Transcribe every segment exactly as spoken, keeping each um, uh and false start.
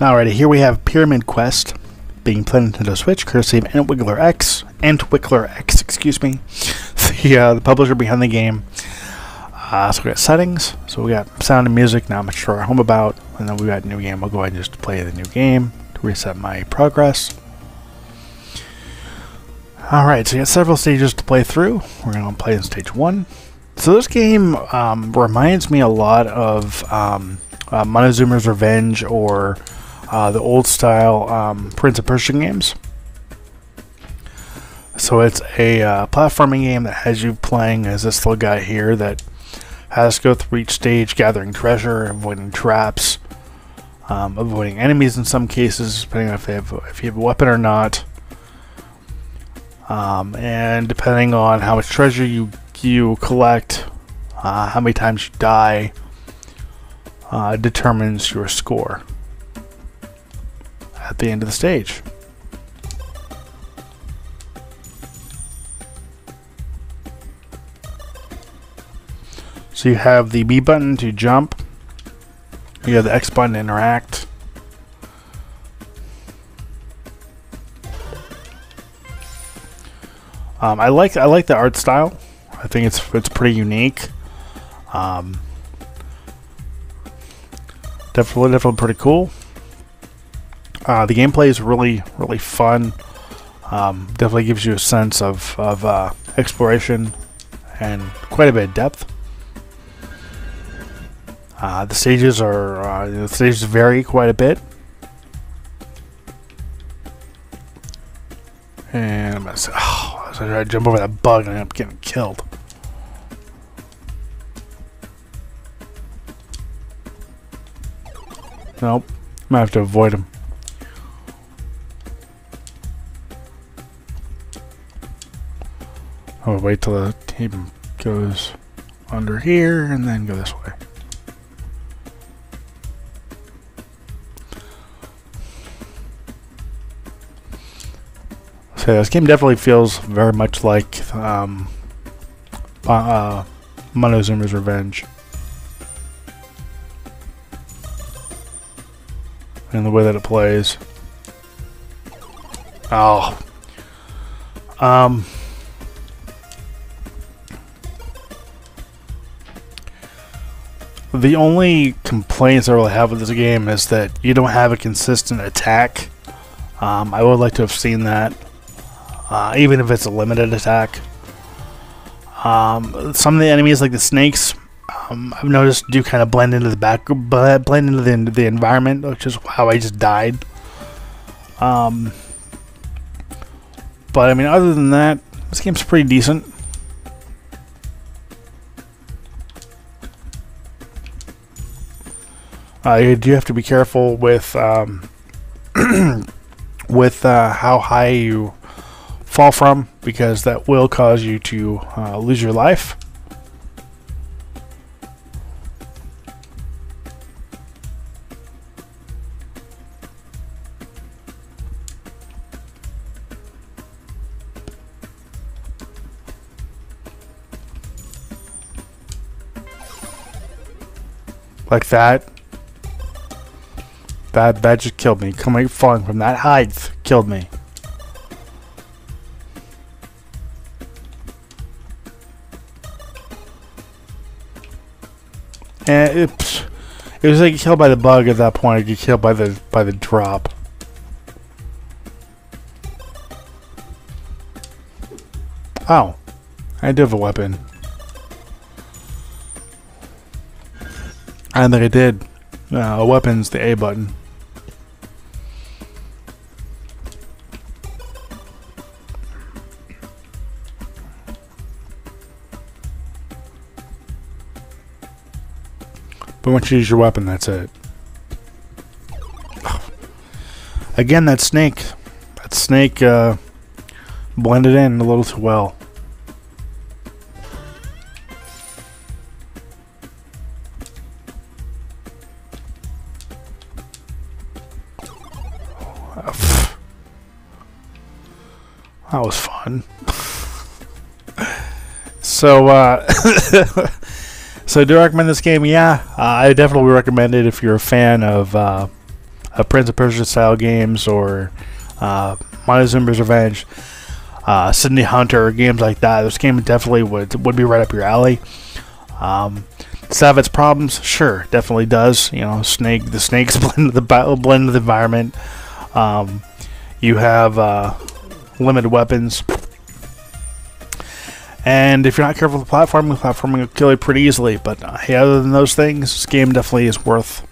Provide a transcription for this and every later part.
Alrighty, here we have Pyramid Quest being played on Nintendo Switch, courtesy of Entwickler X, Entwickler X, excuse me, the, uh, the publisher behind the game. Uh, so we got settings, so we got sound and music, not much to our home about, and then we got new game. We'll go ahead and just play the new game to reset my progress. Alright, so you got several stages to play through. We're going to play in stage one. So this game um, reminds me a lot of um, uh, Montezuma's Revenge or Uh, the old style um, Prince of Persia games. So it's a uh, platforming game that has you playing as this little guy here that has to go through each stage, gathering treasure, avoiding traps, um, avoiding enemies in some cases, depending on if, they have, if you have a weapon or not. Um, and depending on how much treasure you, you collect, uh, how many times you die, uh, determines your score at the end of the stage. So you have the B button to jump, you have the X button to interact, um, I like I like the art style. I think it's it's pretty unique. um, definitely definitely pretty cool. Uh, the gameplay is really, really fun. Um, definitely gives you a sense of, of uh, exploration and quite a bit of depth. Uh, the stages are uh, the stages vary quite a bit, and I'm gonna say, oh, I try to jump over that bug and I end up getting killed. Nope, I'm gonna have to avoid him. I'll wait till the team goes under here and then go this way. So this game definitely feels very much like um, uh, Montezuma's Revenge. And the way that it plays. Oh. Um... The only complaints I really have with this game is that you don't have a consistent attack. Um, I would like to have seen that, uh, even if it's a limited attack. Um, some of the enemies, like the snakes, um, I've noticed do kind of blend into the back, blend into the, into the environment, which is how I just died. Um, but I mean, other than that, this game's pretty decent. Uh, you do have to be careful with um, with uh, how high you fall from, because that will cause you to uh, lose your life. Like that. That, that just killed me. Coming falling from that height killed me. And it, it was like killed by the bug at that point. I get killed by the by the drop. Oh, I do have a weapon. I don't think I did. Uh, weapons, the A button. But once you use your weapon, that's it. Again, that snake. That snake uh, blended in a little too well. That was fun. so, uh, so do I recommend this game? Yeah, uh, I definitely recommend it if you're a fan of uh, uh, Prince of Persia style games, or uh, Montezuma's Revenge, uh, Sydney Hunter, games like that. This game definitely would would be right up your alley. Um, does it have its problems? Sure, definitely does. You know, snake the snakes blend the blend of the environment. Um, you have uh, limited weapons. And if you're not careful with the platforming, platforming will kill you pretty easily. But uh, hey, other than those things, this game definitely is worth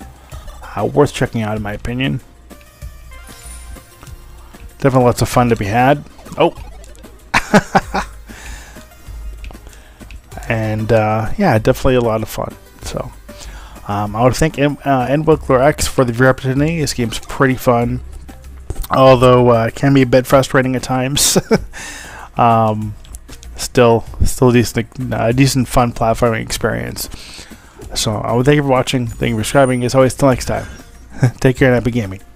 uh, worth checking out, in my opinion. Definitely lots of fun to be had. Oh, and uh, yeah, definitely a lot of fun. So um, I would thank uh, Entwickler X for the review opportunity. This game's pretty fun, although uh, it can be a bit frustrating at times. um, Still, still decent, uh, decent, fun platforming experience. So, I uh, would thank you for watching. Thank you for subscribing. As always, till next time. Take care and happy gaming.